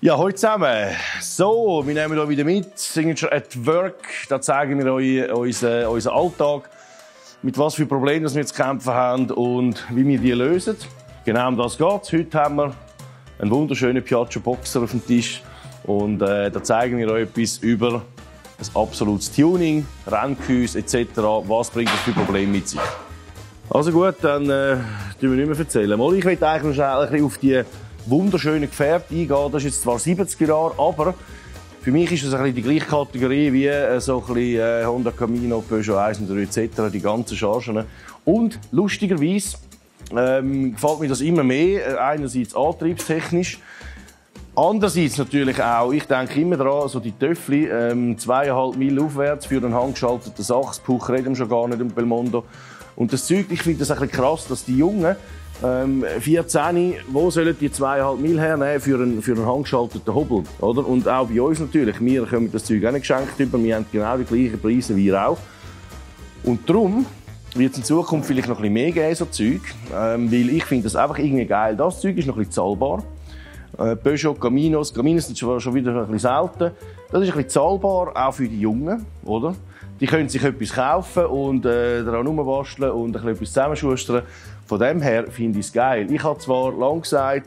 Ja, hallo zusammen. So, wir nehmen euch wieder mit. Siggnature at work. Da zeigen wir euch unseren Alltag, mit was für Problemen wir zu kämpfen haben und wie wir die lösen. Genau um das geht es. Heute haben wir einen wunderschönen Piaggio Boxer auf dem Tisch. Und da zeigen wir euch etwas über ein absolutes Tuning, Renngehäuse etc. Was bringt das für Probleme mit sich? Also gut, dann tun wir nicht mehr erzählen. Mal, ich möchte eigentlich noch schnell ein bisschen auf die wunderschöne Gefährte eingehen. Das ist jetzt zwar 70er Jahre, aber für mich ist das ein bisschen die gleiche Kategorie wie so ein bisschen, Honda Camino, Peugeot 103 etc., die ganzen Chargen. Und lustigerweise gefällt mir das immer mehr, einerseits antriebstechnisch, andererseits natürlich auch, ich denke immer daran, so die Töffli, 2,5 Mil aufwärts für einen handgeschalteten Sachs-Puch, reden wir schon gar nicht um Belmondo. Und das Zeug, ich finde das ein bisschen krass, dass die Jungen 14, wo sollen die 2,5 Mil hernehmen für einen handgeschalteten Hobel, oder? Und auch bei uns natürlich, wir können das Zeug auch nicht geschenkt über, wir haben genau die gleichen Preise wie ihr auch. Und darum wird es in Zukunft vielleicht noch ein bisschen mehr geben, so Zeug, weil ich finde das einfach irgendwie geil. Das Zeug ist noch ein bisschen zahlbar. Peugeot, Caminos sind schon wieder ein bisschen selten. Das ist ein bisschen zahlbar, auch für die Jungen, oder? Die können sich etwas kaufen und daran rumbasteln und ein bisschen etwas zusammenschustern. Von dem her finde ich es geil. Ich habe zwar lange gesagt,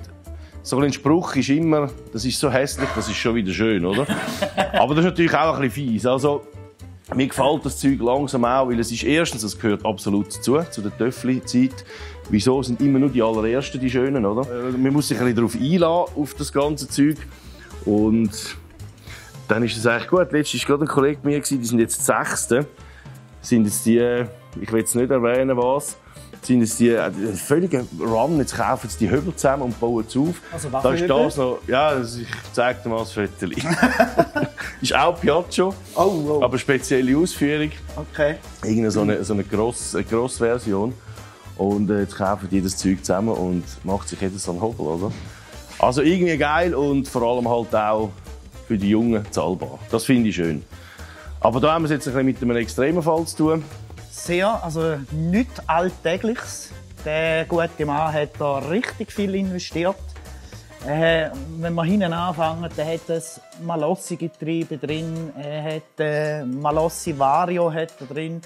so ein Spruch ist immer, das ist so hässlich, das ist schon wieder schön, oder? Aber das ist natürlich auch ein bisschen fies. Also, mir gefällt das Zeug langsam auch, weil es ist erstens, es gehört absolut zu der Töffli-Zeit. Wieso sind immer nur die allerersten die Schönen, oder? Man muss sich ein bisschen darauf einlassen, auf das ganze Zeug. Und dann ist es eigentlich gut. Letztens war gerade ein Kollege mit mir, die sind jetzt die 6. Sind jetzt die, ich will jetzt nicht erwähnen was, sind jetzt die völlige Run, jetzt kaufen sie die Höbel zusammen und bauen es auf. Also da ist das noch, ja, ich zeige dir mal das Fötterchen. Ist auch Piaggio, oh. Aber spezielle Ausführung. Okay. Irgendeine so eine grosse Version. Und jetzt kaufen die das Zeug zusammen und macht sich jedes so einen Hobel, oder? Also irgendwie geil und vor allem halt auch für die Jungen zahlbar. Das finde ich schön. Aber da haben wir es jetzt ein bisschen mit einem extremen Fall zu tun. Sehr, also nichts Alltägliches. Der gute Mann hat da richtig viel investiert. Wenn wir hinten anfangen, dann hat es Malossi-Getriebe drin, hat Malossi Vario hat da drin,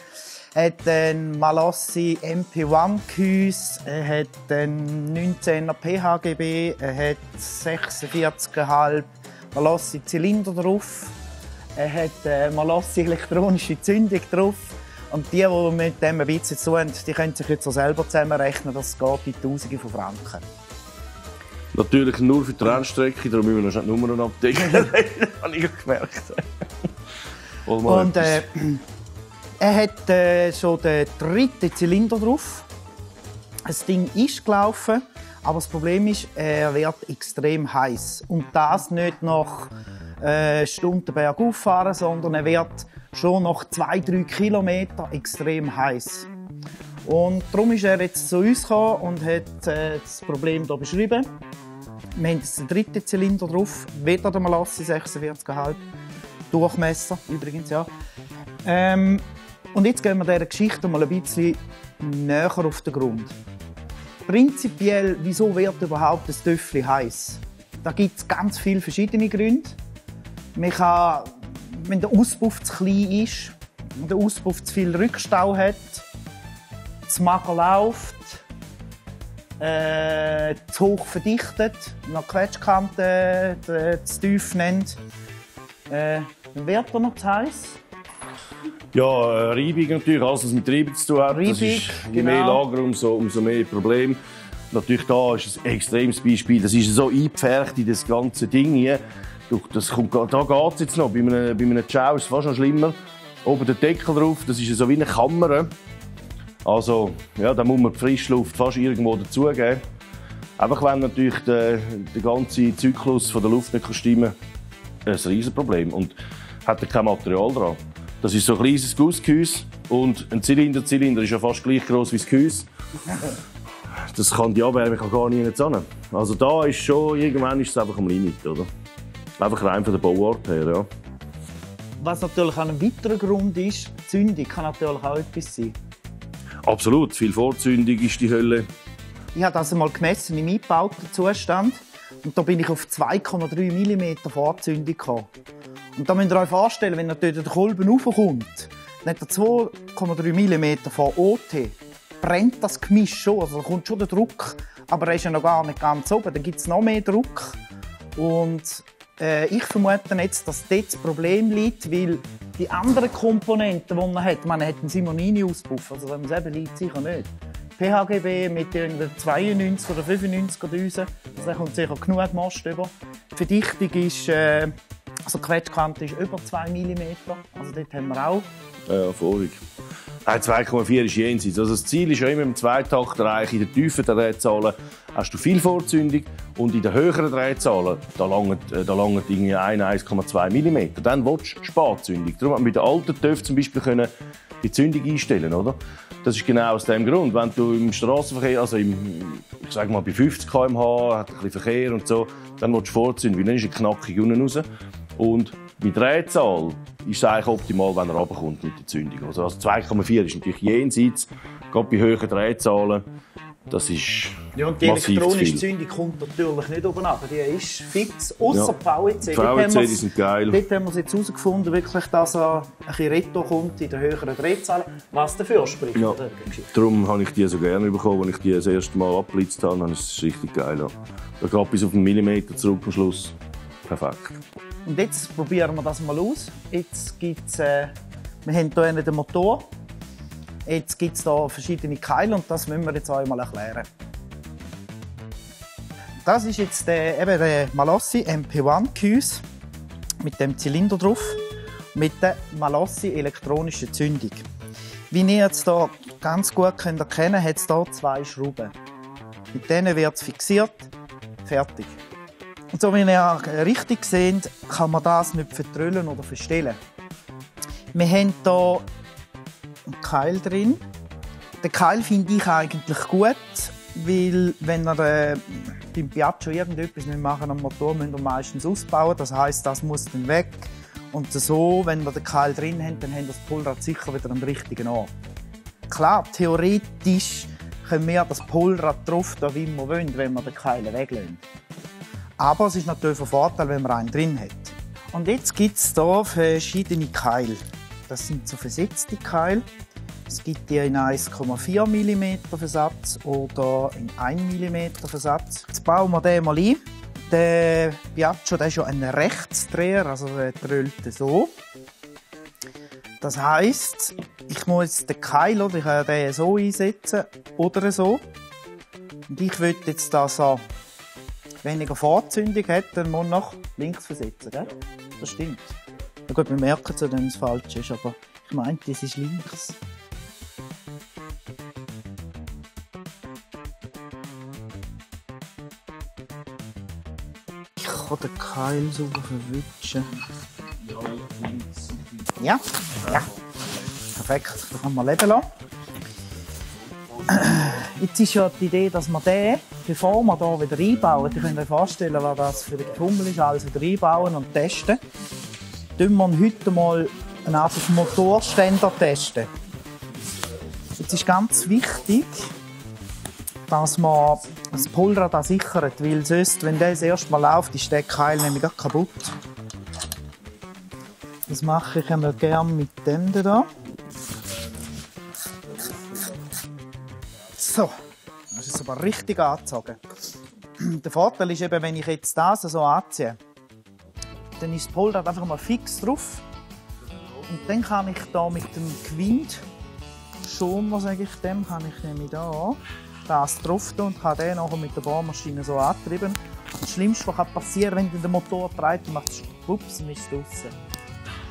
hat ein Malossi MP1 Gehäuse, hat ein 19er PHGB, hat 46,5 Malossi Zylinder drauf, hat Malossi elektronische Zündung drauf. Und die, die mit dem ein bisschen zu tun haben, die können sich jetzt so selber zusammenrechnen, das geht in Tausende von Franken. Natürlich nur für die Rennstrecke, darum müssen wir noch die Nummern abdecken. Das habe ich gemerkt. Und er hat schon den 3. Zylinder drauf. Das Ding ist gelaufen, aber das Problem ist, er wird extrem heiß. Und das nicht nach Stunden bergauf fahren, sondern er wird schon nach 2-3 Kilometern extrem heiß. Und darum ist er jetzt zu uns gekommen und hat das Problem hier beschrieben. Wir haben jetzt den 3. Zylinder drauf, wieder der Malossi 46,5 Durchmesser übrigens, ja. Und jetzt gehen wir dieser Geschichte mal ein bisschen näher auf den Grund. Prinzipiell, wieso wird überhaupt das Töffli heiß? Da gibt es ganz viele verschiedene Gründe. Man kann, wenn der Auspuff zu klein ist, wenn der Auspuff zu viel Rückstau hat, zu mager läuft, zu hoch verdichtet, noch Quetschkanten zu tief nennt, wird er noch zu heiß? Ja, Reibung natürlich, alles was mit Reibung zu tun hat. Reibung, das ist, je genau. Mehr Lager, umso mehr Probleme. Natürlich da ist ein extremes Beispiel, das ist so eingepfercht in das ganze Ding hier. Das kommt, da geht es jetzt noch, bei einem Ciao ist es fast noch schlimmer. Oben der Deckel drauf, das ist so wie eine Kammer. Also, ja, da muss man die Frischluft fast irgendwo dazugeben. Einfach wenn natürlich der ganze Zyklus von der Luft nicht stimmen kann, ein Riesenproblem. Und hat er kein Material dran. Das ist so ein kleines Gussgehäuse und ein Zylinder. Der Zylinder ist ja fast gleich groß wie das Gehäuse. Das kann die Abwärme gar nicht hin. Also da ist schon, irgendwann ist es einfach am Limit, oder? Einfach rein von der Bauart her, ja. Was natürlich ein weiterer Grund ist, die Zündung kann natürlich auch etwas sein. Absolut, viel Vorzündung ist die Hölle. Ich habe das einmal gemessen im eingebauten Zustand Und da bin ich auf 2,3 mm Fahrzündung gekommen. Und da müsst ihr euch vorstellen, wenn natürlich der Kolben raufkommt, dann hat er 2,3 mm VOT. Brennt das Gemisch schon, also da kommt schon der Druck, aber er ist ja noch gar nicht ganz oben, dann gibt es noch mehr Druck. Und ich vermute jetzt, dass dort das Problem liegt, weil die anderen Komponenten, die man hat einen Simonini-Auspuff, also dem selben liegt sicher nicht. PHGB mit irgendeiner 92 oder 95er Düse, also da kommt sicher genug Mast über. Die Verdichtung ist, also die Quetschkante ist über 2 mm, also dort haben wir auch. Ja, vorig. 2,4 ist jenseits. Also das Ziel ist ja immer im Zweitaktbereich, in den tiefen Drehzahlen hast du viel Vorzündung und in den höheren Drehzahlen, da langt irgendwie 1,2 mm. Dann willst du Sparzündung. Darum hat man bei den alten Töpfen zum Beispiel die Zündung einstellen, oder? Das ist genau aus dem Grund. Wenn du im Straßenverkehr, also ich sage mal bei 50 km/h, hat ein bisschen Verkehr und so, dann willst du vorzünden, weil dann ist er knackig unten raus. Und mit Drehzahl ist es eigentlich optimal, wenn er runterkommt mit der Zündung. Also 2,4 ist natürlich jenseits, gerade bei höheren Drehzahlen. Das ist ja, und die elektronische Zündung kommt natürlich nicht oben ab, die ist fix, außer ja. PVC. PVC sind geil. Dort haben wir es jetzt herausgefunden, wirklich, dass er ein bisschen Retto kommt in den höheren Drehzahlen, was dafür spricht. Ja. Darum habe ich die so gerne bekommen, als ich die das erste Mal abblitzt habe, dann ist es richtig geil. Ja. Da geht bis auf einen Millimeter zurück am Schluss. Perfekt. Und jetzt probieren wir das mal aus. Jetzt gibt's, wir haben hier den Motor. Jetzt gibt es hier verschiedene Keile und das müssen wir jetzt einmal erklären. Das ist jetzt der Malossi MP1 Gehäuse mit dem Zylinder drauf, mit der Malossi elektronischen Zündung. Wie ihr jetzt hier ganz gut könnt erkennen könnt, hat es hier 2 Schrauben. Mit denen wird es fixiert, fertig. Und so wie ihr richtig seht, kann man das nicht vertrüllen oder verstellen. Wir haben hier einen Keil drin. Den Keil finde ich eigentlich gut, weil wenn ihr beim Piaggio irgendetwas nicht machen am Motor, müsst ihr meistens ausbauen. Das heisst, das muss dann weg. Und so, wenn wir den Keil drin haben, dann haben das Polrad sicher wieder am richtigen Ort. Klar, theoretisch können wir das Polrad drauf, da wie wir wollen, wenn wir den Keil weglösen. Aber es ist natürlich ein Vorteil, wenn man einen drin hat. Und jetzt gibt es hier verschiedene Keile. Das sind so versetzte Keile. Es gibt die in 1,4 mm Versatz oder in 1 mm Versatz. Jetzt bauen wir den mal ein. Der Piaggio, der ist ja ein Rechtsdreher, also der drüllt so. Das heisst, ich muss den Keil oder den so einsetzen oder so. Und ich will jetzt das so weniger Vorzündung hat, dann muss man nach links versetzen, gell? Das stimmt. Ja gut, wir merken es, wenn es falsch ist, aber ich meine, das ist links. Ich kann den Keil so verwischen. Ja, ja. Perfekt, da kann man leben lassen. Jetzt ist ja die Idee, dass man den, bevor wir hier wieder reinbauen, ihr könnt euch vorstellen, was das für ein Tummel ist, alles wieder reinbauen und testen, testen wir heute mal einen Motorständer testen. Jetzt ist ganz wichtig, dass man das Polrad sichert, weil sonst, wenn der das erste Mal läuft, ist der Keil nämlich kaputt. Das mache ich einmal gerne mit dem hier. So. Das ist aber richtig angezogen. Der Vorteil ist eben, wenn ich jetzt das so anziehe, dann ist das Polrad einfach mal fix drauf. Und dann kann ich da mit dem Gewind schon, was sage ich dem, kann ich nämlich da das drauf tun und kann den nachher mit der Bohrmaschine so antreiben. Das Schlimmste, was passieren kann, wenn der Motor treibt, macht es schwupps, dann ist es draussen.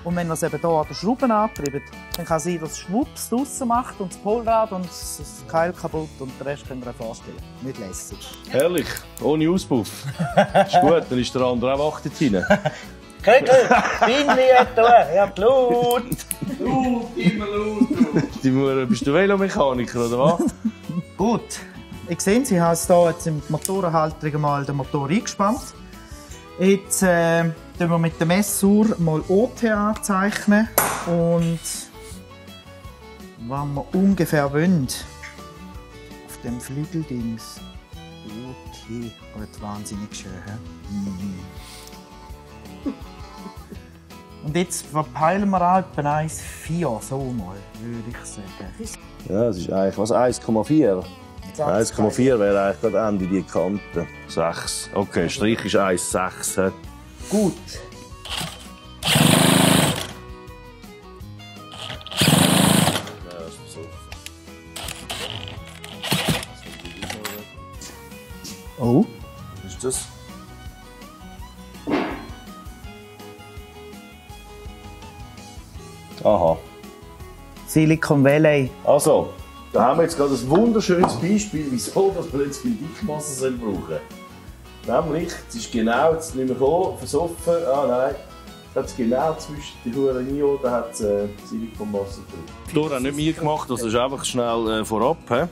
Und wenn man es eben hier an den Schrauben antreibt, dann kann sie das schwupps draussen macht und das Polrad und das Keil kaputt und den Rest können wir euch vorstellen. Nicht lässig. Herrlich, ohne Auspuff. Ist gut, dann ist der andere auch wach dort hinein. Kögel, Bindli hat hier, ja Blut. Blut, immer Blut. Bist du Velomechaniker oder was? Gut, ich sehe, sie haben hier jetzt in die Motorenhalterung mal den Motor eingespannt. Jetzt zeichnen wir mit der Messur mal OT anzeichnen und was wir ungefähr wollen. Auf dem Flügeldings. Gut. hier wird wahnsinnig schön. Und jetzt verpeilen wir etwa 1,4, so mal, würde ich sagen. Ja, es ist eigentlich was 1,4. 1,4 wäre eigentlich gerade Ende die Kante. 6. Okay, Strich ist 1,6. Gut. Oh. Was ist das? Aha. Silicon Valley. Also, da haben wir jetzt gerade ein wunderschönes Beispiel, wieso dass wir jetzt viel Dickmasse brauchen. Nämlich, es ist genau, jetzt nicht mehr gekommen, versoffen, ah nein. Jetzt genau zwischen den Hurenio, da hat es Silikonmasse drin. Dora hat nicht mehr gemacht, das ist einfach schnell vorab. He?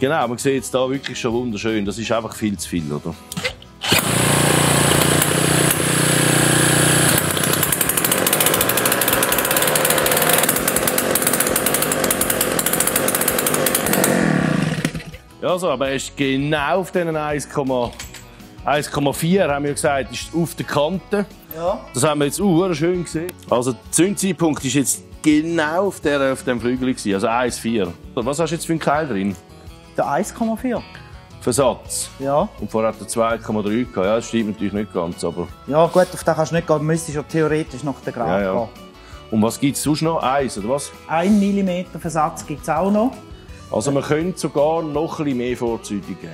Genau, man sieht jetzt da wirklich schon wunderschön, das ist einfach viel zu viel, oder? Ja, so, aber er ist genau auf diesen 1,4, haben wir gesagt, ist auf der Kante. Ja. Das haben wir jetzt schön gesehen. Also der Zündzeitpunkt war jetzt genau auf dem Flügel, also 1,4. Was hast du jetzt für einen Keil drin? Der 1,4. Versatz? Ja. Und vorher hat er 2,3 gehabt. Ja, das stimmt natürlich nicht ganz, aber... Ja gut, auf den kannst du nicht gehen, du müsstest ja theoretisch nach der Grad gehen. Und was gibt es sonst noch? 1 oder was? 1 mm Versatz gibt es auch noch. Also man könnte sogar noch etwas mehr vorzeitigen.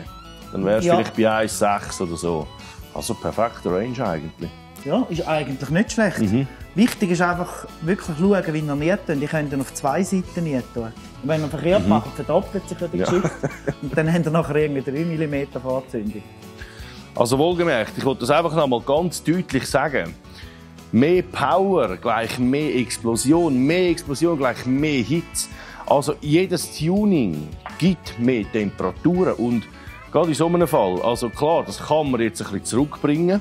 Dann wärst du vielleicht bei 1,6 oder so. Also perfekter Range eigentlich. Ja, ist eigentlich nicht schlecht. Mhm. Wichtig ist einfach wirklich schauen, wie ihr nicht tun. Die können auf 2 Seiten nicht tun. Und wenn man verkehrt macht, verdoppelt sich die Geschichte. Und dann haben wir nachher irgendwie 3 mm Fahrzündung. Also wohlgemerkt, ich wollte das einfach noch mal ganz deutlich sagen. Mehr Power gleich mehr Explosion. Mehr Explosion gleich mehr Hitze. Also jedes Tuning gibt mehr Temperaturen. Und gerade in so einem Fall, also klar, das kann man jetzt ein bisschen zurückbringen.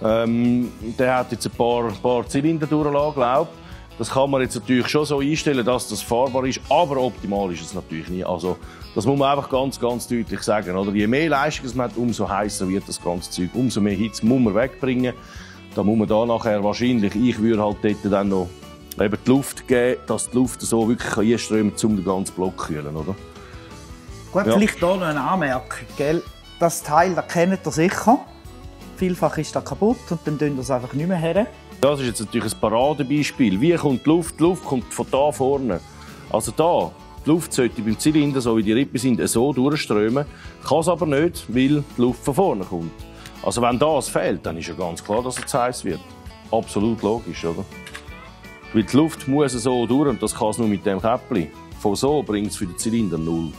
Der hat jetzt ein paar Zylinder durchgelassen, glaube ich. Das kann man jetzt natürlich schon so einstellen, dass das fahrbar ist, aber optimal ist es natürlich nicht. Also, das muss man einfach ganz, ganz deutlich sagen. Oder? Je mehr Leistung man hat, umso heißer wird das ganze Zeug. Umso mehr Hitze muss man wegbringen. Da muss man da nachher wahrscheinlich, ich würde halt dort dann noch eben die Luft geben, dass die Luft so wirklich einströmen kann, um den ganzen Block zu kühlen. Oder? Gut, vielleicht hier noch eine Anmerkung. Gell? Das Teil, das kennt ihr sicher. Vielfach ist das kaputt und dann tun wir es einfach nicht mehr her. Das ist jetzt natürlich ein Paradebeispiel. Wie kommt die Luft? Die Luft kommt von da vorne. Also da, die Luft sollte beim Zylinder, so wie die Rippen sind, so durchströmen. Kann es aber nicht, weil die Luft von vorne kommt. Also wenn das fehlt, dann ist ja ganz klar, dass es zu heiß wird. Absolut logisch, oder? Weil die Luft muss so durch und das kann es nur mit dem Käppchen. Von so bringt es für den Zylinder null.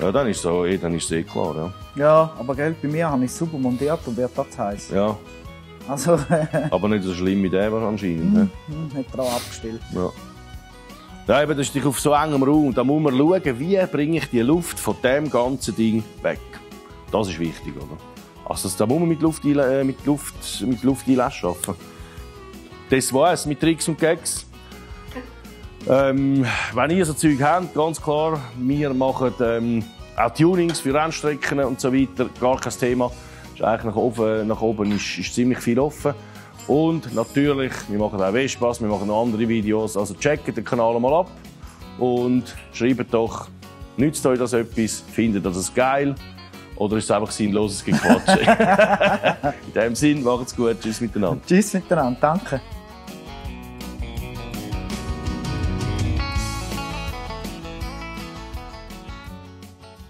Ja, dann ist es eh klar, ja. Ja, aber gell, bei mir habe ich es super montiert und wird das heiß. Ja. Also, aber nicht so schlimm mit dem anscheinend. Hat er auch abgestellt. Ja. Ja, eben, das ist auf so engem Raum. Da muss man schauen, wie bringe ich die Luft von dem ganzen Ding weg. Das ist wichtig, oder? Also, da muss man mit Luft arbeiten. Das war es mit Tricks und Gags. Wenn ihr so Zeug habt, ganz klar, wir machen auch Tunings für Rennstrecken und so weiter, gar kein Thema. Ist eigentlich nach oben ist ziemlich viel offen. Und natürlich, wir machen auch Vespas, wir machen noch andere Videos. Also checkt den Kanal mal ab und schreibt doch, nützt euch das etwas, findet ihr das geil oder ist es einfach sinnloses Gequatsche? In dem Sinn, macht's gut, tschüss miteinander. Tschüss miteinander, danke.